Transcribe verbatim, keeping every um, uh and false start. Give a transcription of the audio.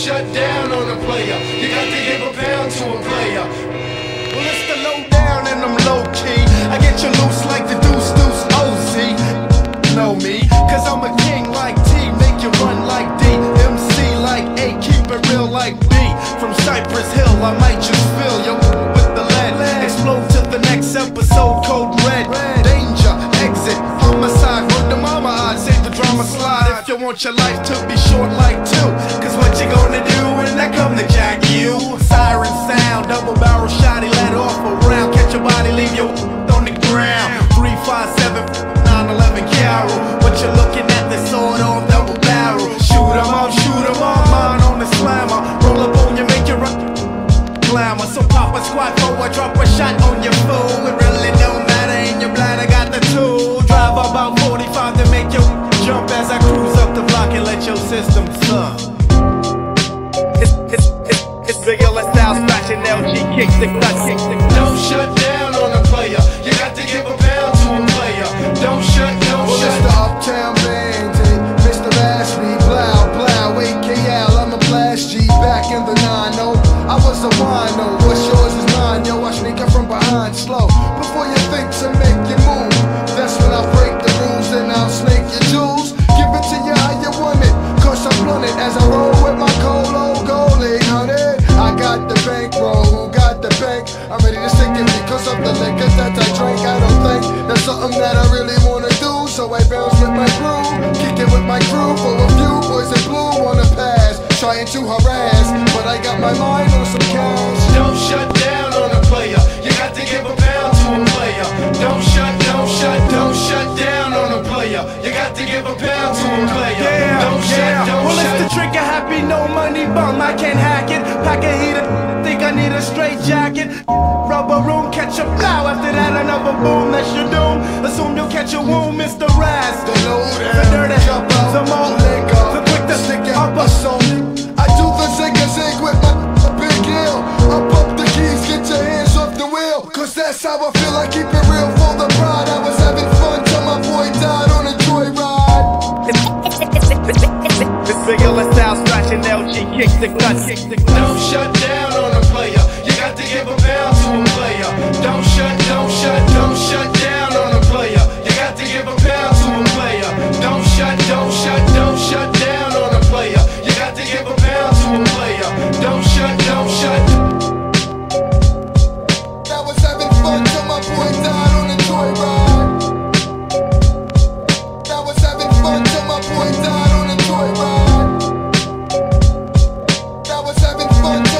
shut down on a player. You got to give a pound to a player. Well, it's the low down and I'm low key. I get you loose like the deuce deuce O Z. Know me, cause I'm a king like T. Make you run like D. M C like A. Keep it real like B. From Cypress Hill, I might just fill you with the lead. Explode to the next episode, code red. Danger, exit, homicide. Word to mama, I save the drama slide. If you want your life to be short like two, cause what you gonna do when I come to jack you? Siren sound, double barrel shot, he let off a round. Catch your body, leave your on the ground. Three five seven nine eleven Carol. What you looking at, the sword off double barrel. Shoot 'em all, shoot 'em all, mine on the slammer. Roll up on you, make your rock glamour. So pop a squat forward, drop a shot on your fool. It really don't matter, in your blood I got the tool. Drive about forty-five to make your jump as I cruise up the block and let your system suck. It's, it's, it's, it's big L style, scratching L G, kick the clutch, kick the clutch. Don't shut down on a player, you got to give a pound to a player. Don't shut, don't well, shut. It's the uptown bandit, Mister Raz, blow, blow, A K L, I'm a blast G, back in the nine, no, I was a wino, what's yours is mine, yo, I sneak up from behind slow, before you think to make your move, that's when I break the rules and I'll snake your jewels, give it to you how you want it, cause I'm blunted as I roll with my cold old gold eight hundred, I got the bankroll, who got the bank, I'm ready to stick it because of the liquor that I drank, I don't think that's something that I really wanna do, so I bounce with my groove, kick it with my crew for a few boys in blue wanna pass, trying to harass, but I got my mind on some cash. Don't shut down on a player, you got to give a pound to a player. Don't shut, don't shut, don't shut down on a player, you got to give a pound to a player. Yeah, don't yeah. shut, don't well, shut. Well, it's the trick of happy, no money bum, I can't hack it. Pack a heater, think I need a straight jacket. Rubber room, catch a blow, after that another boom, that's your doom. Assume you'll catch a wound, Mister Raz. The load the dirty, the more the quick to stick up a soul. I do the zig and zig with my big heel. Up up the keys, get your hands off the wheel. Cause that's how I feel, I keep it real for the pride. I was having fun till my boy died on a joyride. This big L style scratching L G, kick the clutch, kick the clutch. Don't shut down on a player, you got to give a pound to a player. Don't shut, don't shut, don't shut down on a player, you got to give a pound to a player. Don't shut, don't shut, don't shut down on a player, you got to give a pound to a player. Don't shut, don't shut. I was having fun till my boy died on a joyride. I was having fun till my boy died on a joyride. I was having fun till